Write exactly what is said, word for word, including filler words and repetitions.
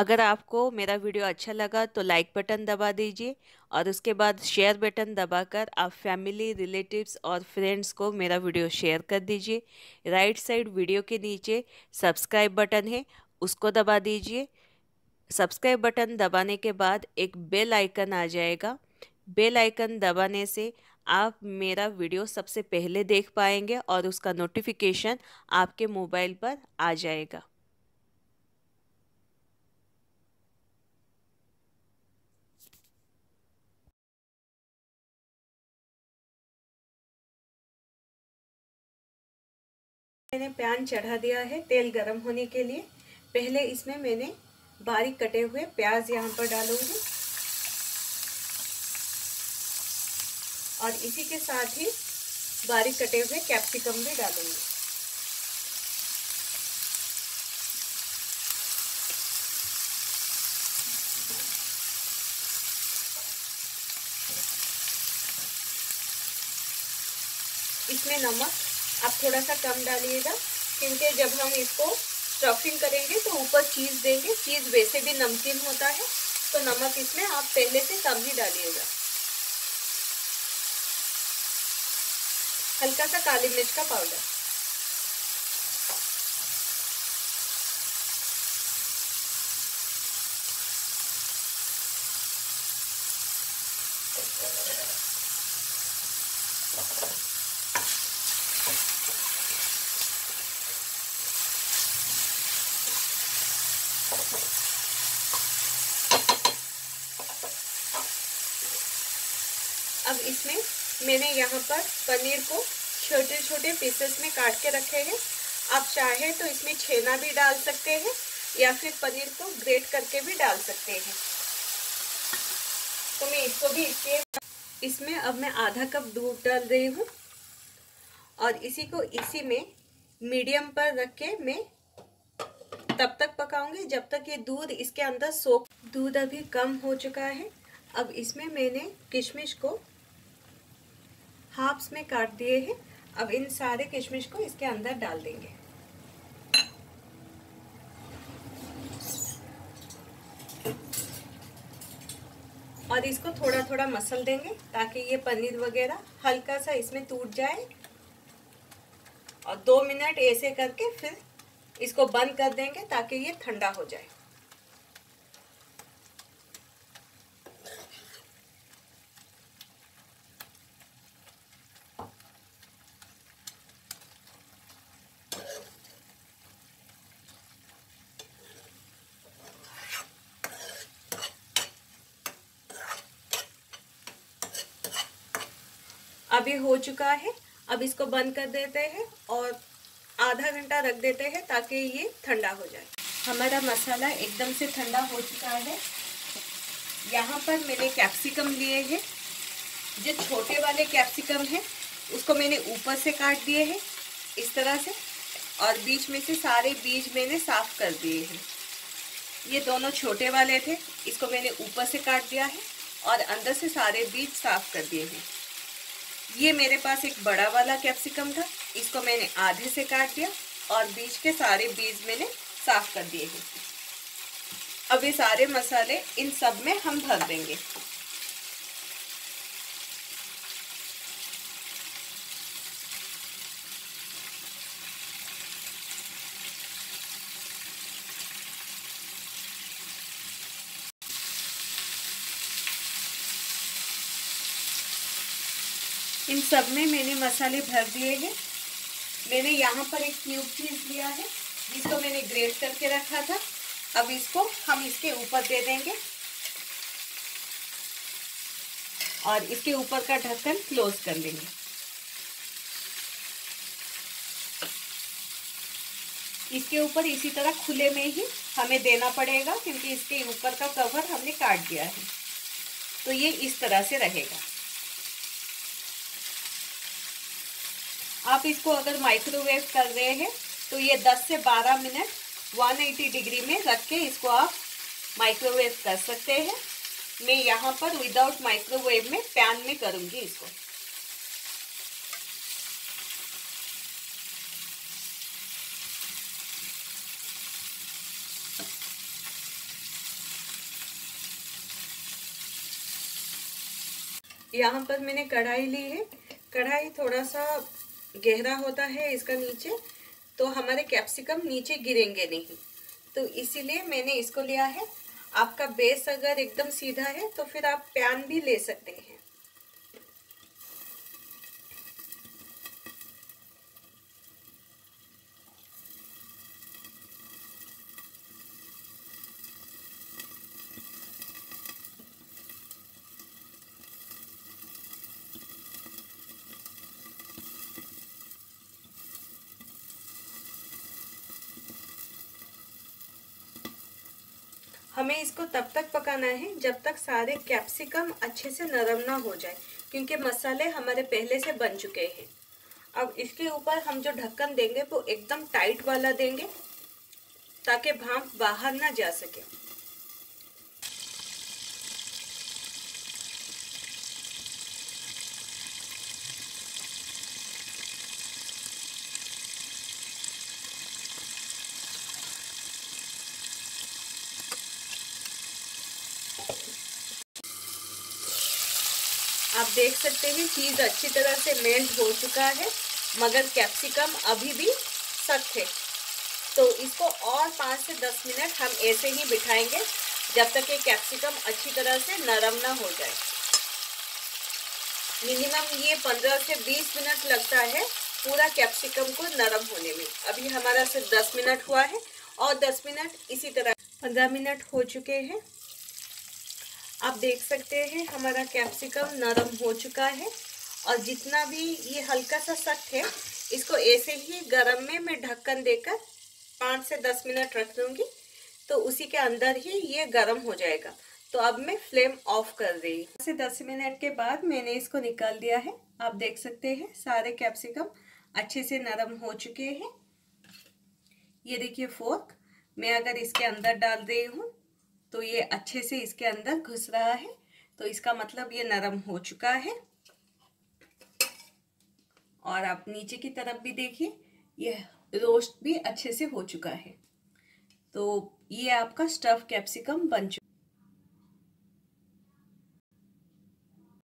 अगर आपको मेरा वीडियो अच्छा लगा तो लाइक बटन दबा दीजिए और उसके बाद शेयर बटन दबाकर आप फैमिली, रिलेटिव्स और फ्रेंड्स को मेरा वीडियो शेयर कर दीजिए। राइट साइड वीडियो के नीचे सब्सक्राइब बटन है, उसको दबा दीजिए। सब्सक्राइब बटन दबाने के बाद एक बेल आइकन आ जाएगा। बेल आइकन दबाने से आप मेरा वीडियो सबसे पहले देख पाएंगे और उसका नोटिफिकेशन आपके मोबाइल पर आ जाएगा। मैंने पैन चढ़ा दिया है तेल गरम होने के लिए। पहले इसमें मैंने बारीक कटे हुए प्याज यहाँ पर डालूंगी और इसी के साथ ही बारीक कटे हुए कैप्सिकम भी डालूंगी। इसमें नमक आप थोड़ा सा कम डालिएगा क्योंकि जब हम इसको स्टफिंग करेंगे तो ऊपर चीज़ देंगे। चीज़ वैसे भी नमकीन होता है तो नमक इसमें आप पहले से कम ही डालिएगा। हल्का सा काली मिर्च का पाउडर, अब इसमें मैंने यहाँ पर पनीर को छोटे छोटे पीसेस में काट के रखे हैं। आप चाहे तो इसमें छेना भी डाल सकते हैं या फिर पनीर को ग्रेट करके भी डाल सकते हैं। तो मैं इसको भी इसके इसमें अब मैं आधा कप दूध डाल रही हूँ और इसी को इसी में मीडियम पर रख के मैं तब तक पकाऊंगी जब तक ये दूध इसके अंदर सोख। दूध अभी कम हो चुका है। अब इसमें मैंने किशमिश को हाफ्स में काट दिए हैं। अब इन सारे किशमिश को इसके अंदर डाल देंगे। और इसको थोड़ा थोड़ा मसल देंगे ताकि ये पनीर वगैरह हल्का सा इसमें टूट जाए। और दो मिनट ऐसे करके फिर इसको बंद कर देंगे ताकि ये ठंडा हो जाए। अभी हो चुका है। अब इसको बंद कर देते हैं और आधा घंटा रख देते हैं ताकि ये ठंडा हो जाए। हमारा मसाला एकदम से ठंडा हो चुका है। यहाँ पर मैंने कैप्सिकम लिए हैं। जो छोटे वाले कैप्सिकम हैं उसको मैंने ऊपर से काट दिए हैं इस तरह से और बीच में से सारे बीज मैंने साफ कर दिए हैं। ये दोनों छोटे वाले थे, इसको मैंने ऊपर से काट दिया है और अंदर से सारे बीज साफ कर दिए हैं। ये मेरे पास एक बड़ा वाला कैप्सिकम था, इसको मैंने आधे से काट दिया और बीज के सारे बीज मैंने साफ कर दिए हैं। अब ये सारे मसाले इन सब में हम भर देंगे। इन सब में मैंने मसाले भर दिए हैं। मैंने यहाँ पर एक क्यूब चीज़ लिया है जिसको मैंने ग्रेट करके रखा था। अब इसको हम इसके ऊपर दे देंगे और इसके ऊपर का ढक्कन क्लोज कर लेंगे। इसके ऊपर इसी तरह खुले में ही हमें देना पड़ेगा क्योंकि इसके ऊपर का कवर हमने काट दिया है तो ये इस तरह से रहेगा। आप इसको अगर माइक्रोवेव कर रहे हैं तो ये दस से बारह मिनट एक सौ अस्सी डिग्री में रख के इसको आप माइक्रोवेव कर सकते हैं। मैं यहाँ पर विदाउट माइक्रोवेव में पैन में करूँगी इसको। यहाँ पर मैंने कढ़ाई ली है। कढ़ाई थोड़ा सा गहरा होता है इसका नीचे, तो हमारे कैप्सिकम नीचे गिरेंगे नहीं, तो इसीलिए मैंने इसको लिया है। आपका बेस अगर एकदम सीधा है तो फिर आप पैन भी ले सकते हैं। हमें इसको तब तक पकाना है जब तक सारे कैप्सिकम अच्छे से नरम ना हो जाए, क्योंकि मसाले हमारे पहले से बन चुके हैं। अब इसके ऊपर हम जो ढक्कन देंगे वो एकदम टाइट वाला देंगे, ताकि भाप बाहर ना जा सके। आप देख सकते हैं चीज़ अच्छी तरह से मेल्ट हो चुका है, मगर कैप्सिकम अभी भी सख्त है। तो इसको और पाँच से दस मिनट हम ऐसे ही बिठाएंगे जब तक ये कैप्सिकम अच्छी तरह से नरम ना हो जाए। मिनिमम ये पंद्रह से बीस मिनट लगता है पूरा कैप्सिकम को नरम होने में। अभी हमारा सिर्फ दस मिनट हुआ है, और दस मिनट इसी तरह। पंद्रह मिनट हो चुके हैं, आप देख सकते हैं हमारा कैप्सिकम नरम हो चुका है। और जितना भी ये हल्का सा सख्त है, इसको ऐसे ही गरम में मैं ढक्कन देकर पाँच से दस मिनट रख दूँगी, तो उसी के अंदर ही ये गरम हो जाएगा। तो अब मैं फ्लेम ऑफ कर रही हूँ। से दस मिनट के बाद मैंने इसको निकाल दिया है। आप देख सकते हैं सारे कैप्सिकम अच्छे से नरम हो चुके हैं। ये देखिए फोर्क मैं अगर इसके अंदर डाल रही हूँ तो ये अच्छे से इसके अंदर घुस रहा है, तो इसका मतलब ये नरम हो चुका है। और आप नीचे की तरफ भी देखिए, ये रोस्ट भी अच्छे से हो चुका है। तो ये आपका स्टफ कैप्सिकम बन चुका है।